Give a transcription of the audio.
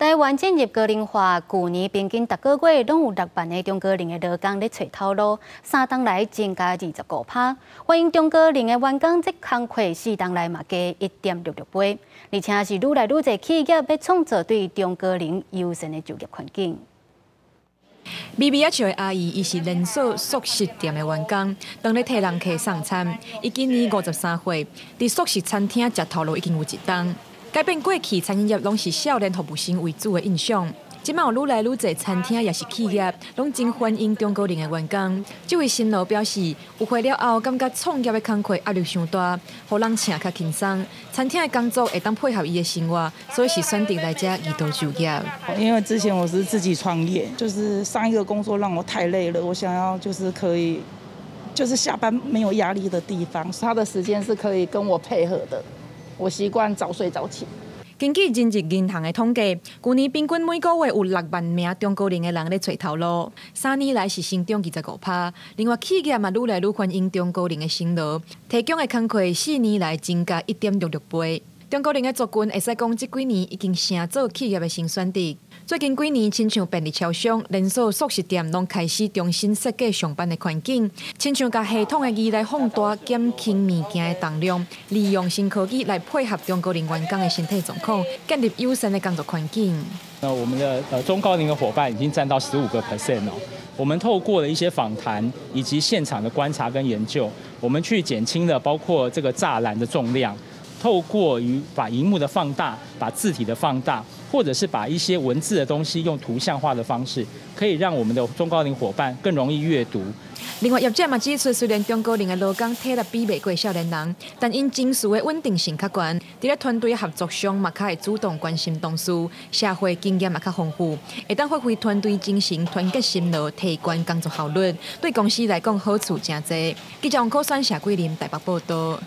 台湾进入高龄化，去年平均逐个月拢有6万个中高龄的劳工咧找头路，3年来增加25%。反映中高龄的员工即工课4年来嘛加1.66倍，而且是愈来愈侪企业要创造对中高龄优胜的就业环境。 微微啊笑的阿姨，伊是连锁速食店的员工，当咧替人客送餐。伊今年53岁，伫速食餐厅食头路已经有1冬。改变过去餐饮业拢是少年服务生为主的印象，即卖有愈来愈侪餐厅也是企业，拢真欢迎中高龄的员工。这位新老表示，有会了后感觉创业的工课压力伤大，互人请较轻松。餐厅的工作会当配合伊的生活，所以是选定来遮移动就业。因为之前我是自己创业，就是上一个工作让我太累了，我想要就是可以，就是下班没有压力的地方，他的时间是可以跟我配合的。 我习惯早睡早起。根据人力银行的统计，去年平均每个月有6万名中高龄的人咧找头路，3年来是成长25%。另外，企业嘛愈来愈欢迎中高龄的新劳，提供的工课4年来增加1.66倍。中高龄的族群会使讲，这几年已经成做企业的新选择。最近几年，亲像便利超商、连锁速食店，拢开始重新设计上班的环境，亲像甲系统的依赖放大，减轻物件的重量，利用新科技来配合中高龄员工的身体状况，建立优胜的工作环境。那我们的中高龄的伙伴已经占到15% 哦。我们透过了一些访谈以及现场的观察跟研究，我们去减轻了包括这个栅栏的重量。 透过于把荧幕的放大、把字体的放大，或者是把一些文字的东西用图像化的方式，可以让我们的中高龄伙伴更容易阅读。另外，业者嘛指出，虽然中高龄的劳工体力比袂过少年人，但因情绪的稳定性较悬，伫咧团队合作上嘛较会主动关心同事，社会经验嘛较丰富，会当发挥团队精神、团结心劳，提高工作效率，对公司来讲好处真多。记者王可选社桂林台北报道。